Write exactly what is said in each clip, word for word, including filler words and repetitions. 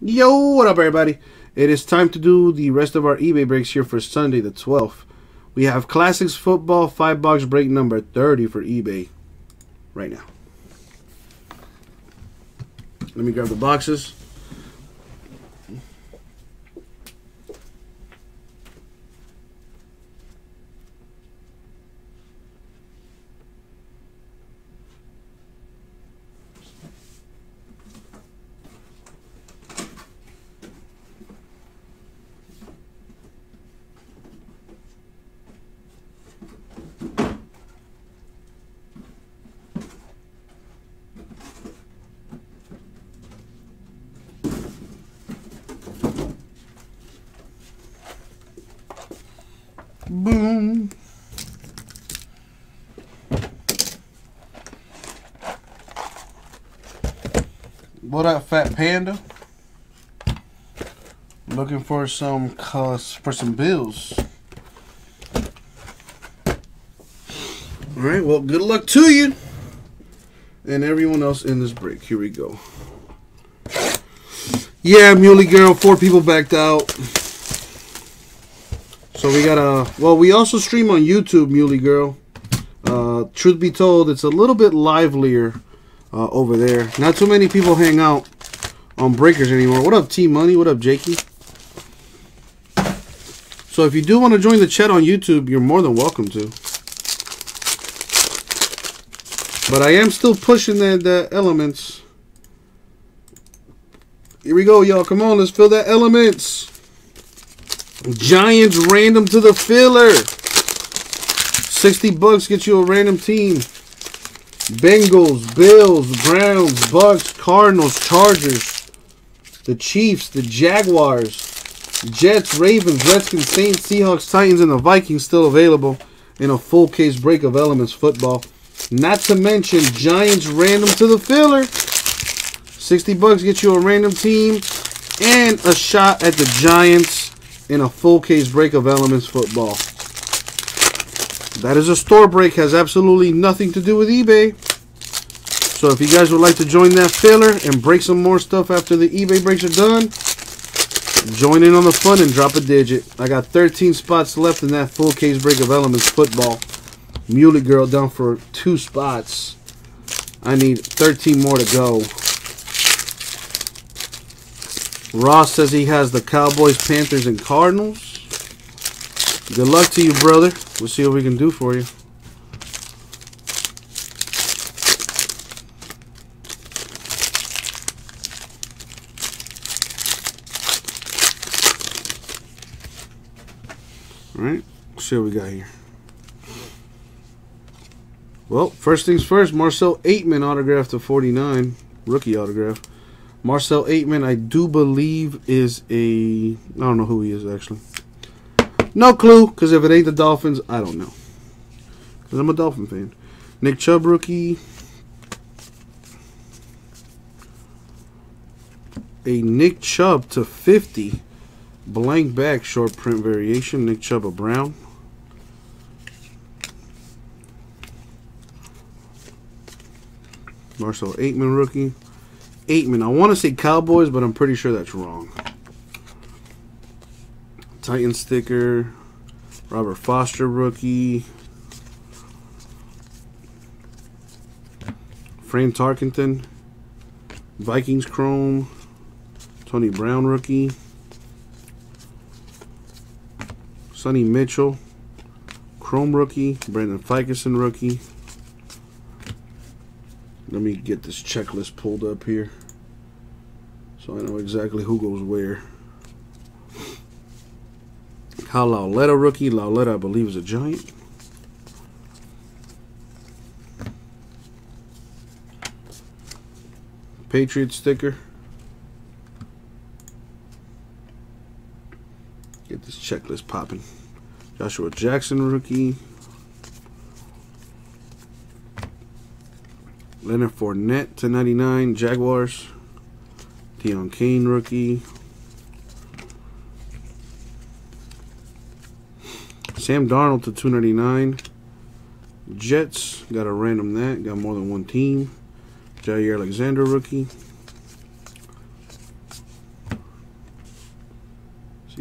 Yo, what up everybody? It is time to do the rest of our eBay breaks here for Sunday the twelfth. We have Classics Football five box break number thirty for eBay right now. Let me grab the boxes. Boom. What up, Fat Panda? Looking for some cause for some bills. All right. Well, good luck to you and everyone else in this break. Here we go. Yeah, Muley Girl. Four people backed out. So we got a, well, we also stream on YouTube, Muley Girl. Uh, truth be told, it's a little bit livelier uh, over there. Not too many people hang out on Breakers anymore. What up, T-Money? What up, Jakey? So if you do want to join the chat on YouTube, you're more than welcome to. But I am still pushing that, that Elements. Here we go, y'all. Come on, let's fill that Elements. Giants random to the filler. sixty bucks gets you a random team. Bengals, Bills, Browns, Bucks, Cardinals, Chargers, the Chiefs, the Jaguars, Jets, Ravens, Redskins, Saints, Seahawks, Titans, and the Vikings still available in a full case break of Elements Football. Not to mention Giants random to the filler. sixty bucks gets you a random team and a shot at the Giants in a full case break of Elements Football. That is a store break, has absolutely nothing to do with eBay. So if you guys would like to join that filler and break some more stuff after the eBay breaks are done, join in on the fun and drop a digit. I got thirteen spots left in that full case break of Elements Football. Muley Girl down for two spots. I need thirteen more to go. Ross says he has the Cowboys, Panthers, and Cardinals. Good luck to you, brother. We'll see what we can do for you. All right, let's see what we got here. Well, first things first, Marcell Ateman autograph to forty-nine. Rookie autograph. Marcell Ateman, I do believe, is a... I don't know who he is, actually. No clue, because if it ain't the Dolphins, I don't know. Because I'm a Dolphin fan. Nick Chubb, rookie. A Nick Chubb to fifty. Blank back, short print variation. Nick Chubb, a Brown. Marcell Ateman, rookie. Ateman. I want to say Cowboys, but I'm pretty sure that's wrong. Titan sticker. Robert Foster, rookie. Fran Tarkenton. Vikings chrome. Tony Brown, rookie. Sony Michel, chrome rookie. Brandon Facyson, rookie. Let me get this checklist pulled up here so I know exactly who goes where. Kyle Lauletta, rookie. Lauletta, I believe, is a Giant. Patriot sticker. Get this checklist popping. Joshua Jackson, rookie. Leonard Fournette to ninety-nine, Jaguars. Deion Cain, rookie. Sam Darnold to two ninety-nine, Jets. Got a random that. Got more than one team. Jair Alexander, rookie.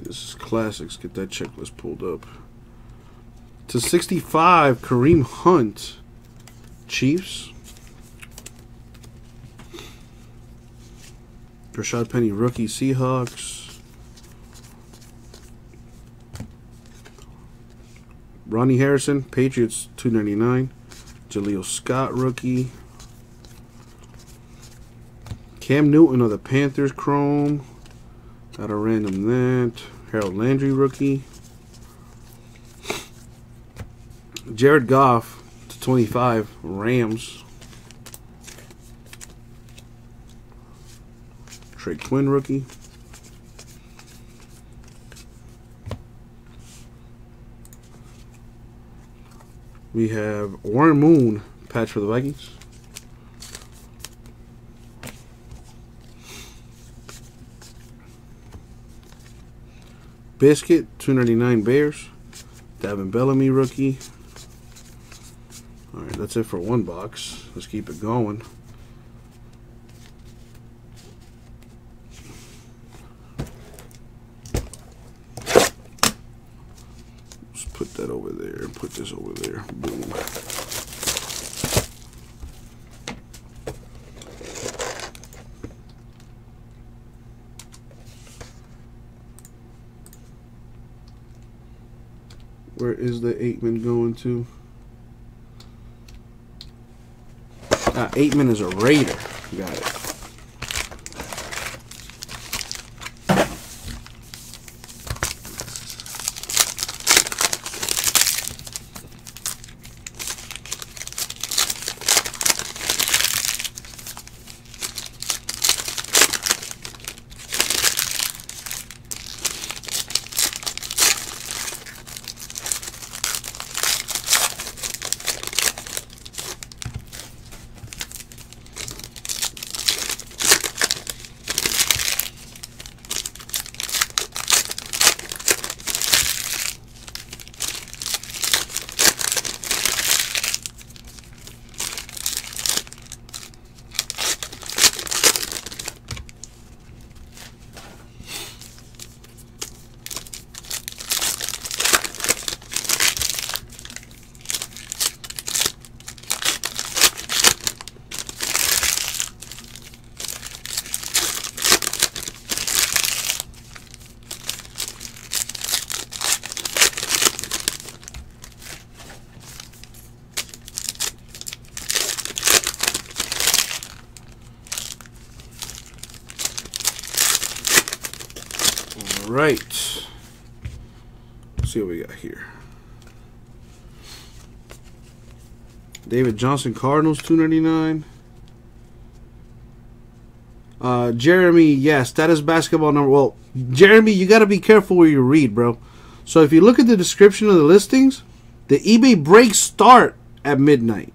This is Classics. Get that checklist pulled up. To sixty-five, Kareem Hunt, Chiefs. Rashad Penny, rookie, Seahawks. Ronnie Harrison, Patriots, two ninety-nine. Jaleel Scott, rookie. Cam Newton of the Panthers, chrome. Out of random that. Harold Landry, rookie. Jared Goff, to twenty-five, Rams. Trey Quinn, rookie. We have Warren Moon, patch for the Vikings. Biscuit, two ninety-nine, Bears. Davin Bellamy, rookie. Alright, that's it for one box. Let's keep it going. Let's put that over there and put this over there. Boom. Where is the Ateman going to? Uh, Ateman is a Raider. Got it. Right. Let's see what we got here. David Johnson, Cardinals, two ninety-nine. Uh, Jeremy, yes, that is basketball number. Well, Jeremy, you got to be careful where you read, bro. So if you look at the description of the listings, the eBay breaks start at midnight.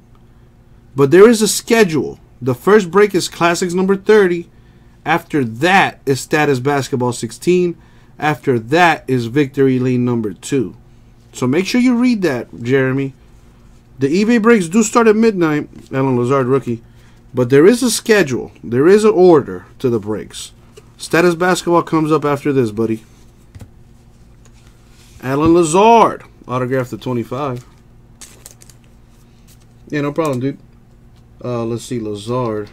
But there is a schedule. The first break is Classics number thirty. After that is Status Basketball sixteen. After that is Victory Lane number two. So make sure you read that, Jeremy. The eBay breaks do start at midnight. Allen Lazard, rookie. But there is a schedule. There is an order to the breaks. Status Basketball comes up after this, buddy. Allen Lazard. Autograph to twenty-five. Yeah, no problem, dude. Uh, let's see, Lazard.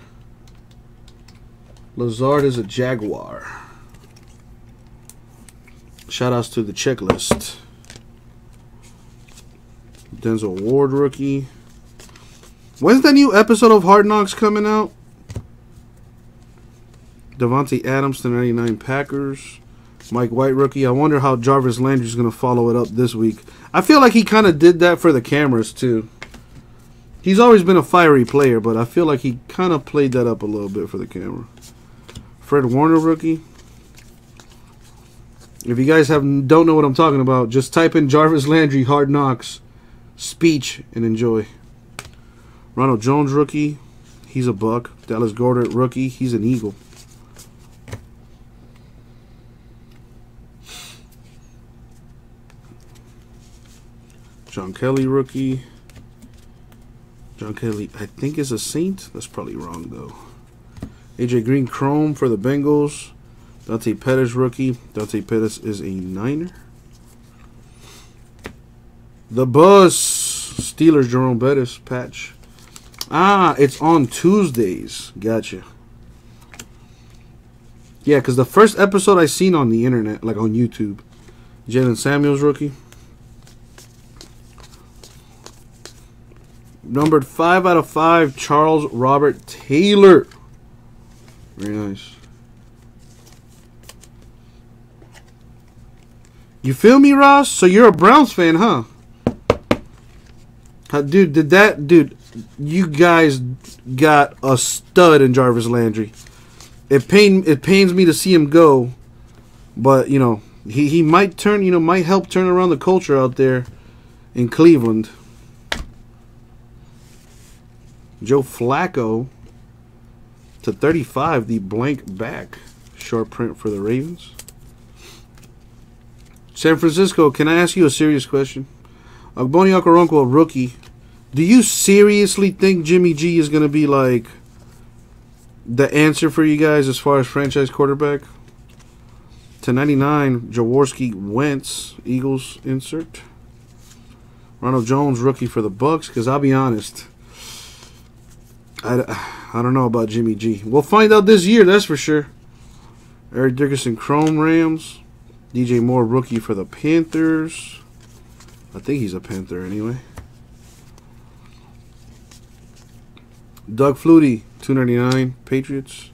Lazard is a Jaguar. Shoutouts to the checklist. Denzel Ward, rookie. When's the new episode of Hard Knocks coming out? Davante Adams, the ninety-nine, Packers. Mike White, rookie. I wonder how Jarvis Landry is going to follow it up this week. I feel like he kind of did that for the cameras, too. He's always been a fiery player, but I feel like he kind of played that up a little bit for the camera. Fred Warner, rookie. If you guys have don't know what I'm talking about, just type in Jarvis Landry, Hard Knocks, speech, and enjoy. Ronald Jones, rookie. He's a Buck. Dallas Goedert, rookie. He's an Eagle. John Kelly, rookie. John Kelly, I think, is a Saint. That's probably wrong, though. A J Green, chrome for the Bengals. Dante Pettis rookie. Dante Pettis is a Niner. The Buzz. Steelers Jerome Bettis patch. Ah, it's on Tuesdays. Gotcha. Yeah, because the first episode I seen on the internet, like on YouTube, Jalen Samuels rookie. Numbered five out of five, Charles Robert Taylor. Very nice. You feel me, Ross? So you're a Browns fan, huh? How, dude, did that... Dude, you guys got a stud in Jarvis Landry. It pain it pains me to see him go, but, you know, he, he might turn, you know, might help turn around the culture out there in Cleveland. Joe Flacco to thirty-five, the blank back. Short print for the Ravens. San Francisco, can I ask you a serious question? Ogboni Okoronkwo, rookie. Do you seriously think Jimmy G is going to be like the answer for you guys as far as franchise quarterback? to ninety-nine, Jaworski Wentz, Eagles insert. Ronald Jones, rookie for the Bucks. Because I'll be honest, I, I don't know about Jimmy G. We'll find out this year, that's for sure. Eric Dickerson, Chrome Rams. D J Moore, rookie for the Panthers. I think he's a Panther anyway. Doug Flutie, two ninety-nine, Patriots.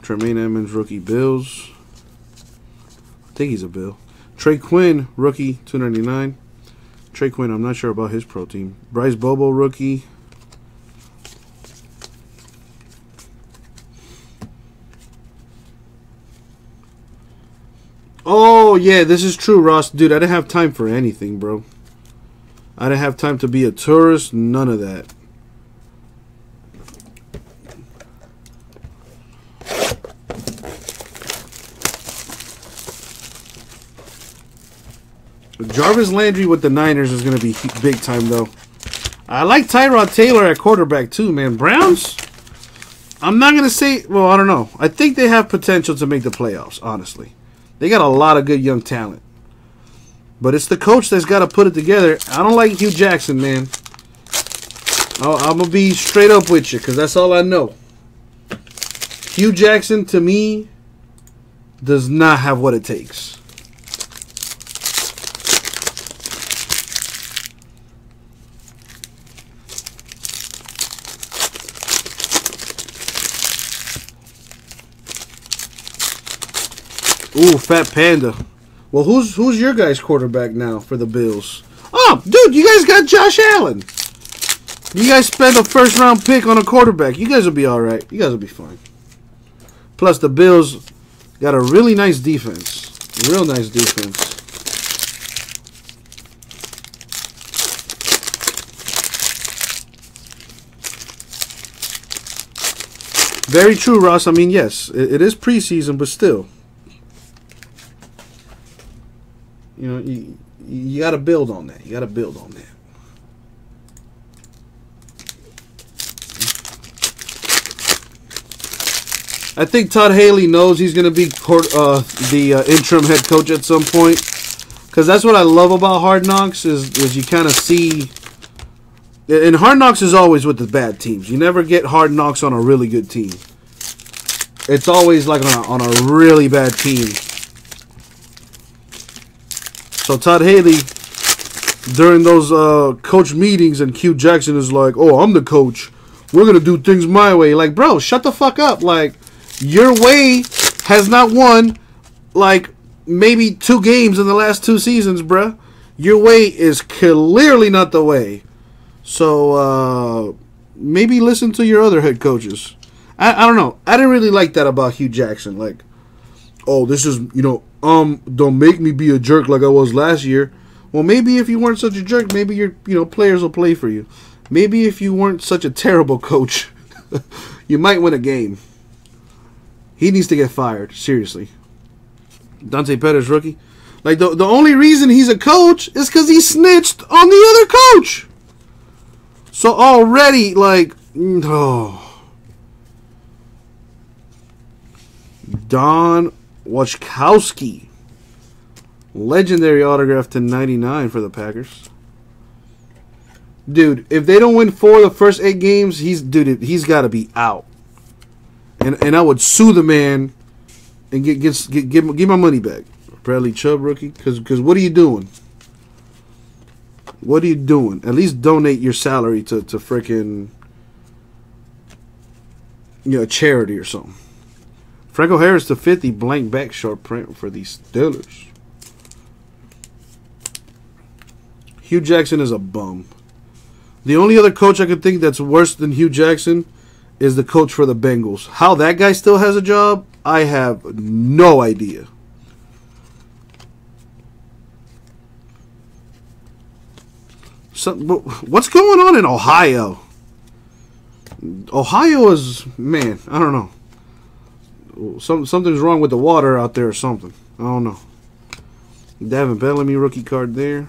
Tremaine Edmonds, rookie, Bills. I think he's a Bill. Trey Quinn, rookie, two ninety-nine. Trey Quinn, I'm not sure about his pro team. Bryce Bobo, rookie. Oh, yeah, this is true, Ross. Dude, I didn't have time for anything, bro. I didn't have time to be a tourist. None of that. Jarvis Landry with the Niners is going to be big time, though. I like Tyrod Taylor at quarterback, too, man. Browns? I'm not going to say... Well, I don't know. I think they have potential to make the playoffs, honestly. They got a lot of good young talent. But it's the coach that's got to put it together. I don't like Hugh Jackson, man. I'm going to be straight up with you because that's all I know. Hugh Jackson, to me, does not have what it takes. Ooh, Fat Panda. Well, who's who's your guys' quarterback now for the Bills? Oh, dude, you guys got Josh Allen. You guys spent a first-round pick on a quarterback. You guys will be all right. You guys will be fine. Plus, the Bills got a really nice defense. Real nice defense. Very true, Ross. I mean, yes, it, it is preseason, but still. You know, you, you got to build on that. You got to build on that. I think Todd Haley knows he's going to be court, uh, the uh, interim head coach at some point. Because that's what I love about Hard Knocks is, is you kind of see... And Hard Knocks is always with the bad teams. You never get Hard Knocks on a really good team. It's always like on a, on a really bad team. So Todd Haley, during those uh, coach meetings, and Hugh Jackson is like, oh, I'm the coach. We're going to do things my way. Like, bro, shut the fuck up. Like, your way has not won, like, maybe two games in the last two seasons, bro. Your way is clearly not the way. So uh, maybe listen to your other head coaches. I, I don't know. I didn't really like that about Hugh Jackson. Like, oh, this is, you know, Um, don't make me be a jerk like I was last year. Well, maybe if you weren't such a jerk, maybe your you know players will play for you. Maybe if you weren't such a terrible coach, you might win a game. He needs to get fired, seriously. Dante Pettis, rookie. Like, the, the only reason he's a coach is because he snitched on the other coach. So already, like, oh. Don Wachkowski. Legendary autograph to ninety-nine for the Packers. Dude, if they don't win four of the first eight games, he's dude, he's got to be out. And and I would sue the man and get get get get, get my money back. Bradley Chubb rookie, because because what are you doing? What are you doing? At least donate your salary to to freaking you know charity or something. Franco Harris to fifty blank back short print for the Steelers. Hugh Jackson is a bum. The only other coach I could think that's worse than Hugh Jackson is the coach for the Bengals. How that guy still has a job, I have no idea. So, what's going on in Ohio? Ohio is, man, I don't know. Some, something's wrong with the water out there or something. I don't know. Davin Bellamy rookie card there.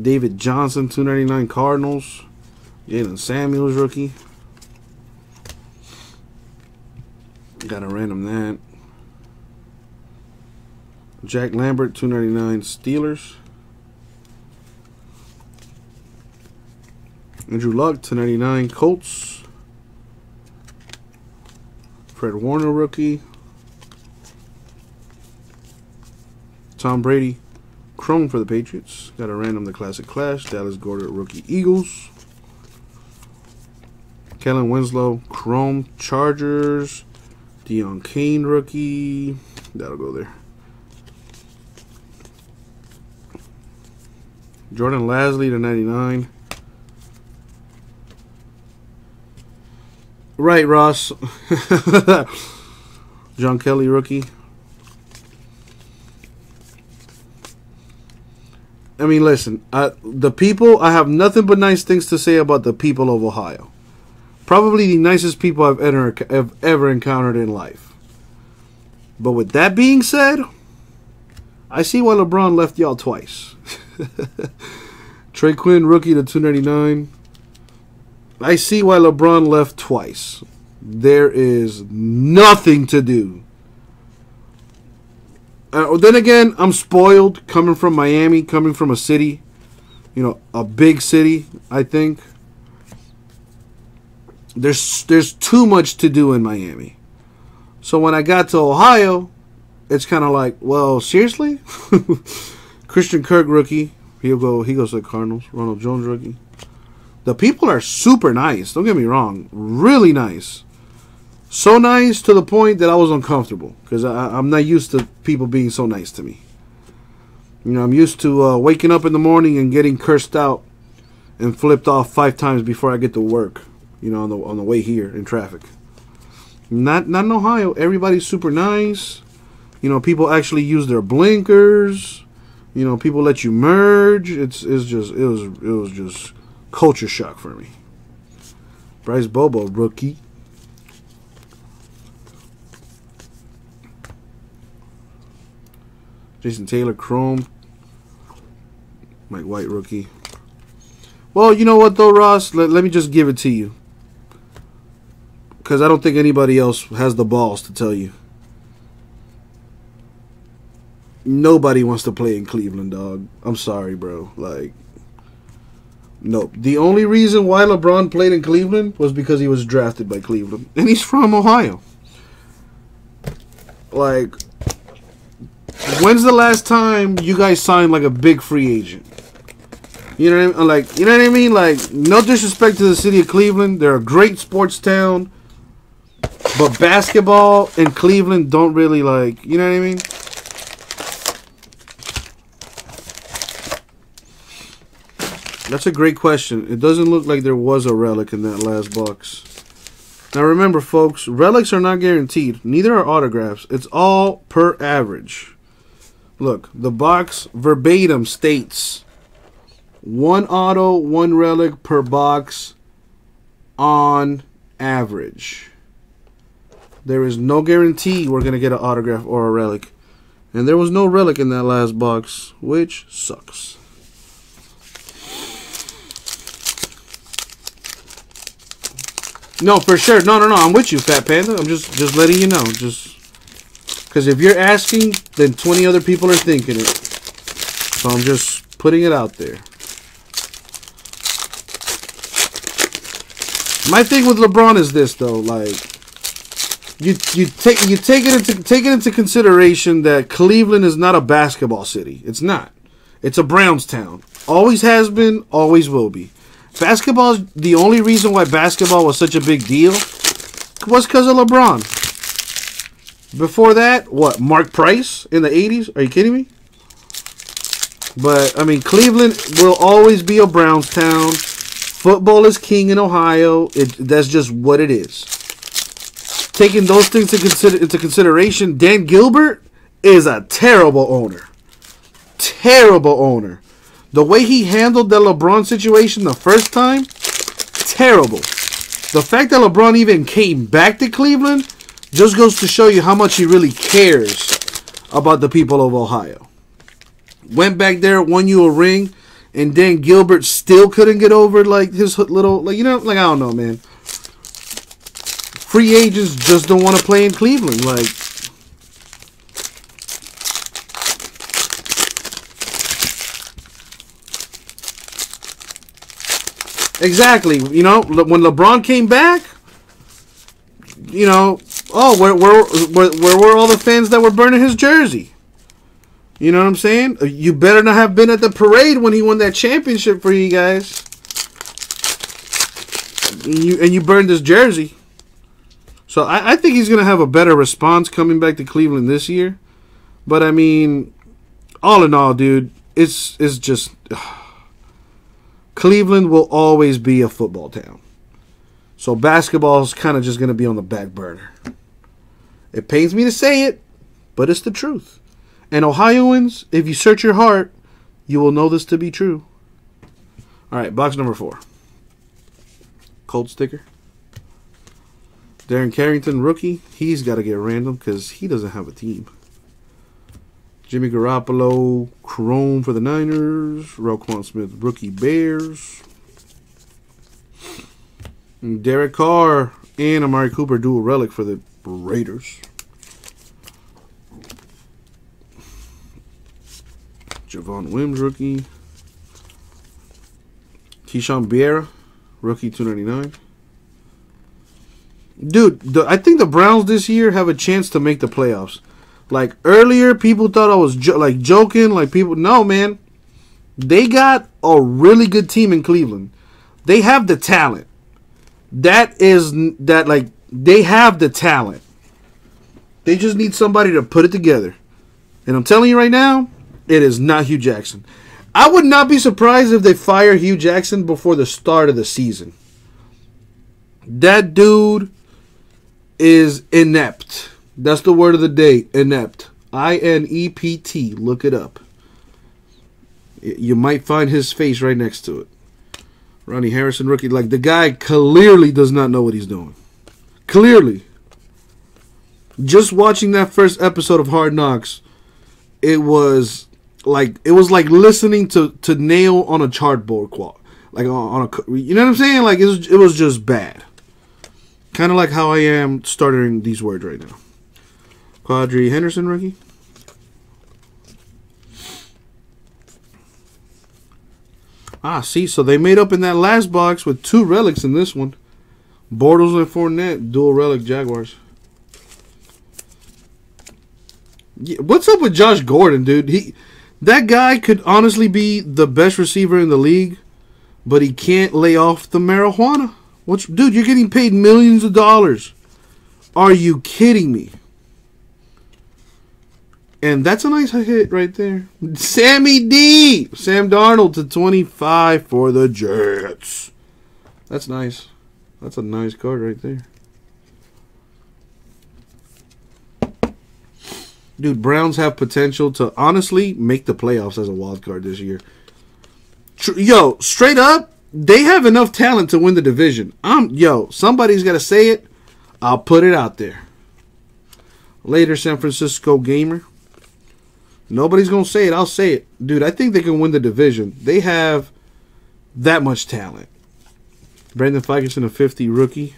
David Johnson, two ninety-nine Cardinals. Jalen Samuels, rookie. Got a random that. Jack Lambert, two ninety-nine Steelers. Andrew Luck, two ninety-nine Colts. Fred Warner, rookie. Tom Brady. Chrome for the Patriots. Got a random the Classic Clash. Dallas Goedert, rookie Eagles. Kellen Winslow, Chrome Chargers. Deion Cain, rookie. That'll go there. Jordan Lasley to ninety-nine. Right, Ross. John Kelly, rookie. I mean, listen, I, the people, I have nothing but nice things to say about the people of Ohio. Probably the nicest people I've ever, have ever encountered in life. But with that being said, I see why LeBron left y'all twice. Trey Quinn, rookie to two ninety-nine. I see why LeBron left twice. There is nothing to do. Uh, then again, I'm spoiled coming from Miami, coming from a city, you know, a big city, I think. There's there's too much to do in Miami. So when I got to Ohio, it's kind of like, well, seriously? Christian Kirk, rookie. He'll go, he goes to the Cardinals. Ronald Jones, rookie. The people are super nice. Don't get me wrong. Really nice. So nice to the point that I was uncomfortable because I'm not used to people being so nice to me. You know, I'm used to uh, waking up in the morning and getting cursed out and flipped off five times before I get to work, you know, on the, on the way here in traffic. Not, not in Ohio. Everybody's super nice. You know, people actually use their blinkers. You know, people let you merge. It's, it's just, it was, it was just culture shock for me. Bryce Bobo, rookie. Jason Taylor, Chrome. Mike White, rookie. Well, you know what, though, Ross? Let, let me just give it to you. Because I don't think anybody else has the balls to tell you. Nobody wants to play in Cleveland, dog. I'm sorry, bro. Like, nope. The only reason why LeBron played in Cleveland was because he was drafted by Cleveland. And he's from Ohio. Like, when's the last time you guys signed like a big free agent? You know what I mean? Like, you know what I mean? Like, no disrespect to the city of Cleveland. They're a great sports town. But basketball and Cleveland don't really like, you know what I mean? That's a great question. It doesn't look like there was a relic in that last box. Now remember, folks, relics are not guaranteed. Neither are autographs. It's all per average. Look, the box verbatim states one auto, one relic per box on average. There is no guarantee we're going to get an autograph or a relic. And there was no relic in that last box, which sucks. No, for sure. No, no, no. I'm with you, Fat Panda. I'm just, just letting you know. Just Because if you're asking, then twenty other people are thinking it. So I'm just putting it out there. My thing with LeBron is this, though, like you you take you take it into take it into consideration that Cleveland is not a basketball city. It's not. It's a Browns town. Always has been. Always will be. Basketball is the only reason why basketball was such a big deal was because of LeBron. Before that, what Mark Price in the eighties? Are you kidding me? But I mean, Cleveland will always be a Browns town. Football is king in Ohio. It, that's just what it is. Taking those things to consider, into consideration, Dan Gilbert is a terrible owner. Terrible owner. The way he handled the LeBron situation the first time, terrible. The fact that LeBron even came back to Cleveland just goes to show you how much he really cares about the people of Ohio. Went back there, won you a ring. And Dan Gilbert still couldn't get over, like, his little, like, you know, like, I don't know, man. Free agents just don't want to play in Cleveland, like. Exactly, you know, when LeBron came back, you know, oh, where, where, where, where were all the fans that were burning his jersey? You know what I'm saying? You better not have been at the parade when he won that championship for you guys. And you, and you burned his jersey. So I, I think he's going to have a better response coming back to Cleveland this year. But, I mean, all in all, dude, it's, it's just... Ugh. Cleveland will always be a football town. So basketball is kind of just going to be on the back burner. It pains me to say it, but it's the truth. And Ohioans, if you search your heart, you will know this to be true. All right, box number four. Cold sticker. Darren Carrington, rookie. He's got to get random because he doesn't have a team. Jimmy Garoppolo, Chrome for the Niners. Roquan Smith, rookie Bears. And Derek Carr and Amari Cooper, dual relic for the Raiders. Javon Wims, rookie. Keyshawn Bierra, rookie two ninety-nine. Dude, the, I think the Browns this year have a chance to make the playoffs. Like, earlier, people thought I was, jo like, joking. Like, people, no, man. They got a really good team in Cleveland. They have the talent. That is, that, like, they have the talent. They just need somebody to put it together. And I'm telling you right now, it is not Hugh Jackson. I would not be surprised if they fire Hugh Jackson before the start of the season. That dude is inept. That's the word of the day, inept. I N E P T. Look it up. You might find his face right next to it. Ronnie Harrison, rookie. Like, the guy clearly does not know what he's doing. Clearly. Just watching that first episode of Hard Knocks, it was... Like, it was like listening to, to nail on a chalkboard quad. Like, on, on a, you know what I'm saying? Like, it was, it was just bad. Kind of like how I am starting these words right now. Quadri Henderson, rookie. Ah, see, so they made up in that last box with two relics in this one. Bortles and Fournette, dual relic Jaguars. Yeah, what's up with Josh Gordon, dude? He... That guy could honestly be the best receiver in the league, but he can't lay off the marijuana. What's, dude, you're getting paid millions of dollars. Are you kidding me? And that's a nice hit right there. Sammy D. Sam Darnold to twenty-five for the Jets. That's nice. That's a nice card right there. Dude, Browns have potential to honestly make the playoffs as a wild card this year. Tr yo, straight up, they have enough talent to win the division. I'm, yo, somebody's got to say it. I'll put it out there. Later, San Francisco Gamer. Nobody's going to say it. I'll say it. Dude, I think they can win the division. They have that much talent. Brandon Facyson, a fifty rookie.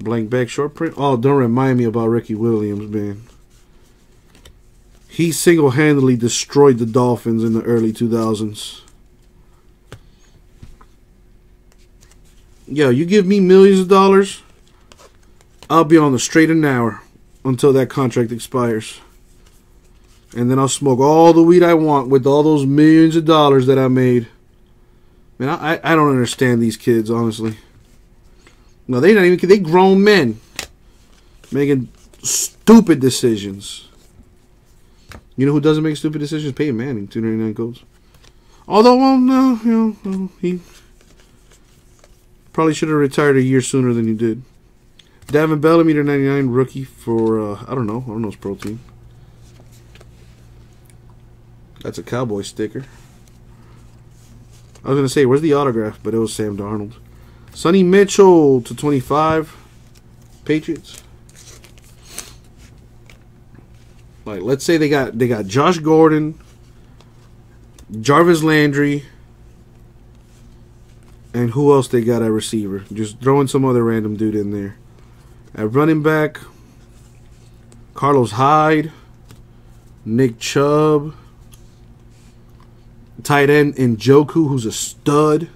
Blank back short print. Oh, don't remind me about Ricky Williams, man. He single-handedly destroyed the Dolphins in the early two thousands. Yo, you give me millions of dollars, I'll be on the straight and narrow until that contract expires. And then I'll smoke all the weed I want with all those millions of dollars that I made. Man, I, I don't understand these kids, honestly. No, they not even, they grown men making stupid decisions. You know who doesn't make stupid decisions? Peyton Manning, two ninety-nine goals. Although, well, no, you know, he probably should have retired a year sooner than he did. Davin Bellamy, ninety-nine, rookie for, uh, I don't know, I don't know his pro team. That's a Cowboy sticker. I was going to say, where's the autograph? But it was Sam Darnold. Sonny Michel to twenty-five, Patriots. Like, let's say they got they got Josh Gordon, Jarvis Landry, and who else they got at receiver? Just throwing some other random dude in there. At running back, Carlos Hyde, Nick Chubb, tight end Njoku, who's a stud.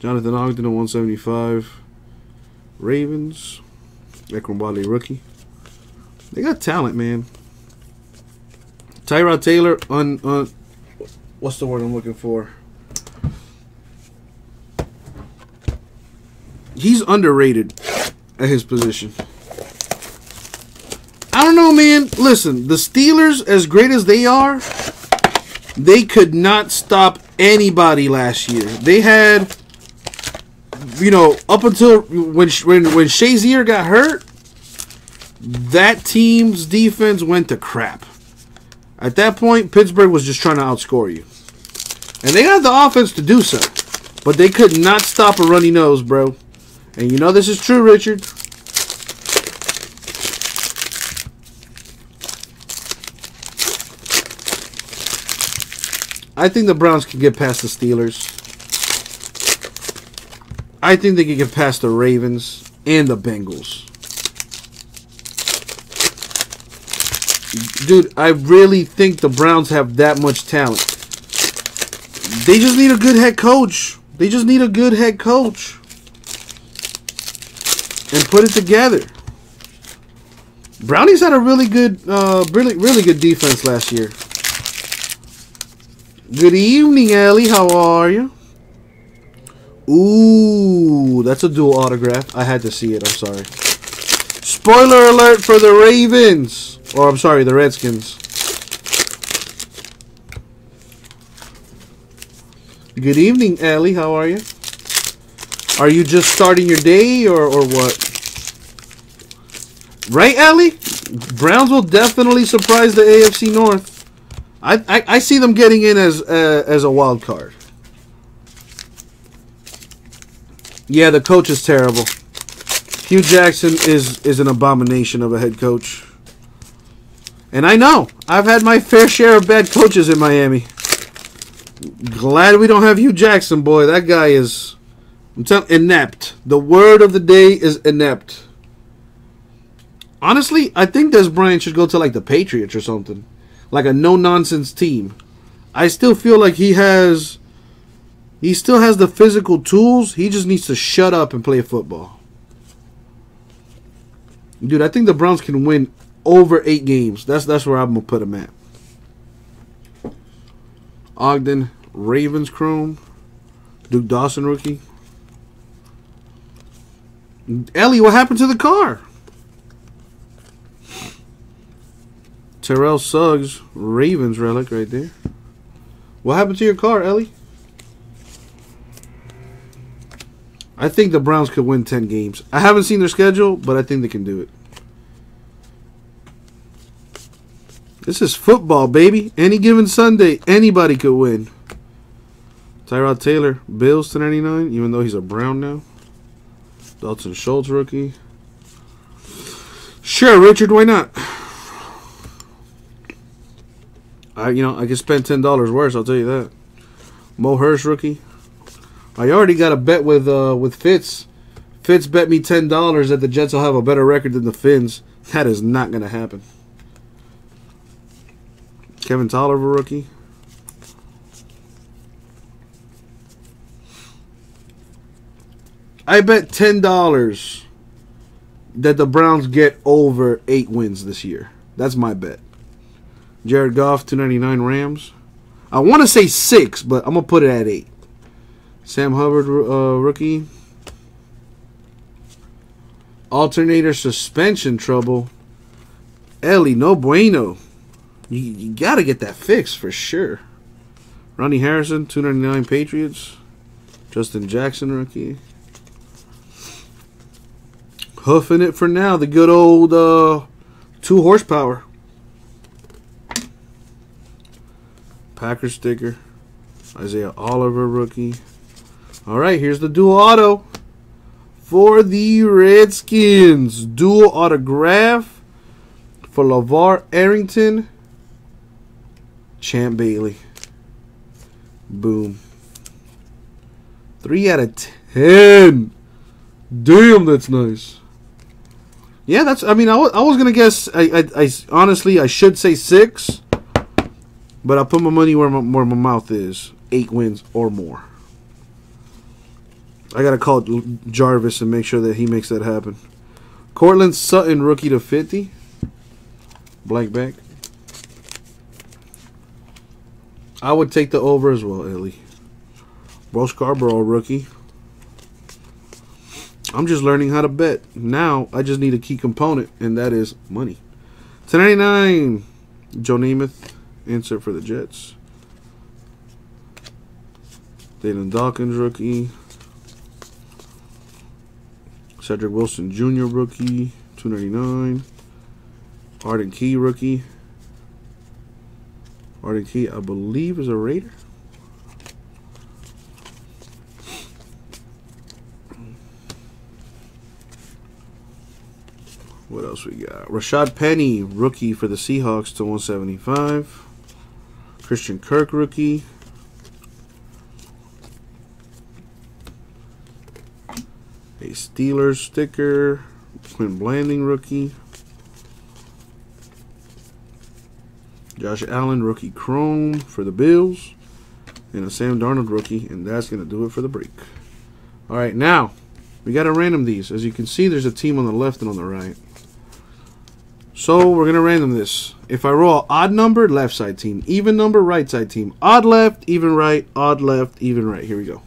Jonathan Ogden at one seventy-five, Ravens, Ekwuangbale rookie. They got talent, man. Tyrod Taylor, un, un, what's the word I'm looking for? He's underrated at his position. I don't know, man. Listen, the Steelers, as great as they are, they could not stop anybody last year. They had, you know, up until when when, when Shazier got hurt, that team's defense went to crap. At that point, Pittsburgh was just trying to outscore you. And they got the offense to do so. But they could not stop a runny nose, bro. And you know this is true, Richard. I think the Browns can get past the Steelers. I think they can get past the Ravens and the Bengals. Dude, I really think the Browns have that much talent. They just need a good head coach. They just need a good head coach. And put it together. Brownies had a really good, uh, really, really good defense last year. Good evening, Ellie. How are you? Ooh, that's a dual autograph. I had to see it. I'm sorry. Spoiler alert for the Ravens. Or, I'm sorry, the Redskins. Good evening, Ellie. How are you? Are you just starting your day or, or what? Right, Ellie? Browns will definitely surprise the A F C North. I, I, I see them getting in as, uh, as a wild card. Yeah, the coach is terrible. Hugh Jackson is, is an abomination of a head coach. And I know, I've had my fair share of bad coaches in Miami. Glad we don't have Hugh Jackson, boy. That guy is I'm telling, inept. The word of the day is inept. Honestly, I think Des Bryant should go to like the Patriots or something. Like a no-nonsense team. I still feel like he has, he still has the physical tools. He just needs to shut up and play football. Dude, I think the Browns can win over eight games. That's that's where I'm gonna put him at. Ogden, Ravens chrome, Duke Dawson rookie. Ellie, what happened to the car? Terrell Suggs, Ravens relic right there. What happened to your car, Ellie? I think the Browns could win ten games. I haven't seen their schedule, but I think they can do it. This is football, baby. Any given Sunday, anybody could win. Tyrod Taylor, Bills to ninety-nine, even though he's a Brown now. Dalton Schultz, rookie. Sure, Richard, why not? I, you know, I could spend ten dollars worse, I'll tell you that. Mo Hurst, rookie. I already got a bet with, uh, with Fitz. Fitz bet me ten dollars that the Jets will have a better record than the Finns. That is not going to happen. Kevin Tolliver, rookie. I bet ten dollars that the Browns get over eight wins this year. That's my bet. Jared Goff, two ninety-nine Rams. I want to say six, but I'm going to put it at eight. Sam Hubbard, uh, rookie. Alternator suspension trouble. Ellie, no bueno. You, you got to get that fixed for sure. Ronnie Harrison, two ninety-nine Patriots. Justin Jackson, rookie. Hoofing it for now. The good old uh, two horsepower. Packers sticker. Isaiah Oliver, rookie. All right, here's the dual auto for the Redskins. Dual autograph for LaVar Arrington, Champ Bailey. Boom. Three out of ten. Damn, that's nice. Yeah, that's. I mean, I, I was gonna guess. I, I, I honestly, I should say six, but I put my money where my, where my mouth is. Eight wins or more. I got to call Jarvis and make sure that he makes that happen. Cortland Sutton, rookie to fifty. Blank back. I would take the over as well, Ellie. Bro Scarborough, rookie. I'm just learning how to bet. Now, I just need a key component, and that is money. ten ninety-nine, Joe Namath, insert for the Jets. Dalen Dawkins, rookie. Cedric Wilson Junior rookie, two ninety-nine. Arden Key rookie. Arden Key, I believe, is a Raider. What else we got? Rashad Penny, rookie for the Seahawks to one seventy-five. Christian Kirk, rookie. A Steelers sticker. Quinn Blanding, rookie. Josh Allen, rookie chrome for the Bills. And a Sam Darnold rookie. And that's going to do it for the break. All right, now we got to random these. As you can see, there's a team on the left and on the right. So we're going to random this. If I roll odd number, left side team. Even number, right side team. Odd left, even right. Odd left, even right. Here we go.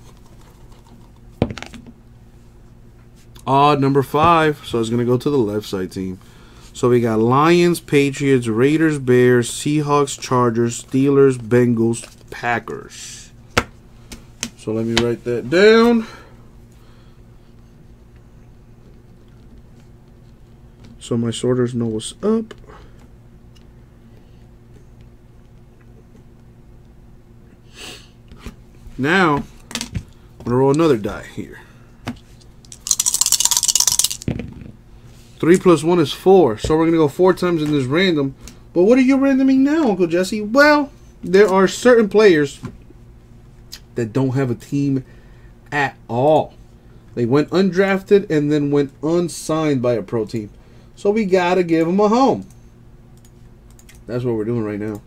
Odd number five, so it's going to go to the left side team. So we got Lions, Patriots, Raiders, Bears, Seahawks, Chargers, Steelers, Bengals, Packers. So let me write that down. So my sorters know what's up. Now, I'm going to roll another die here. Three plus one is four, so we're going to go four times in this random. But what are you randoming now, Uncle Jesse? Well, there are certain players that don't have a team at all. They went undrafted and then went unsigned by a pro team. So we got to give them a home. That's what we're doing right now.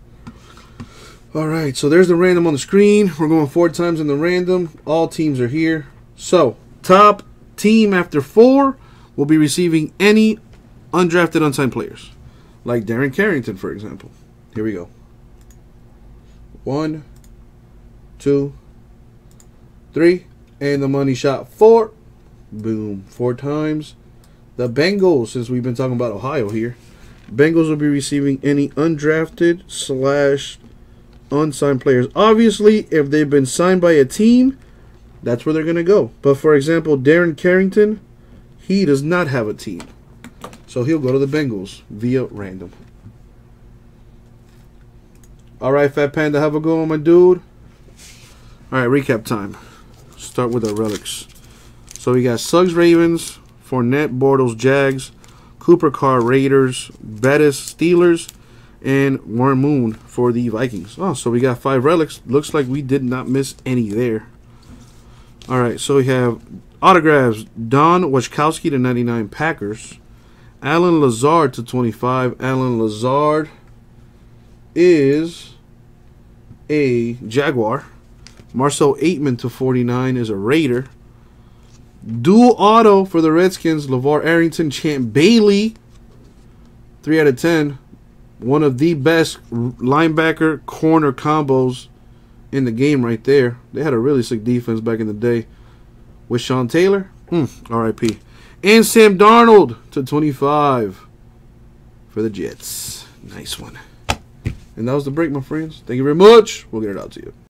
All right, so there's the random on the screen. We're going four times in the random. All teams are here. So top team after four will be receiving any undrafted, unsigned players. Like Darren Carrington, for example. Here we go. One, two, three. And the money shot four. Boom. Four times. The Bengals, since we've been talking about Ohio here. Bengals will be receiving any undrafted slash unsigned players. Obviously, if they've been signed by a team, that's where they're going to go. But, for example, Darren Carrington, he does not have a team. So he'll go to the Bengals via random. All right, Fat Panda, have a good one, my dude. All right, recap time. Start with our relics. So we got Suggs Ravens, Fournette Bortles Jags, Cooper Carr Raiders, Bettis Steelers, and Warren Moon for the Vikings. Oh, so we got five relics. Looks like we did not miss any there. All right, so we have autographs, Don Wachkowski to ninety-nine Packers, Allen Lazard to twenty-five, Allen Lazard is a Jaguar. Marcell Ateman to forty-nine is a Raider. Dual auto for the Redskins, LeVar Arrington, Champ Bailey. three out of ten. One of the best linebacker-corner combos in the game right there. They had a really sick defense back in the day. With Sean Taylor, mm, R I P. And Sam Darnold to twenty-five for the Jets. Nice one. And that was the break, my friends. Thank you very much. We'll get it out to you.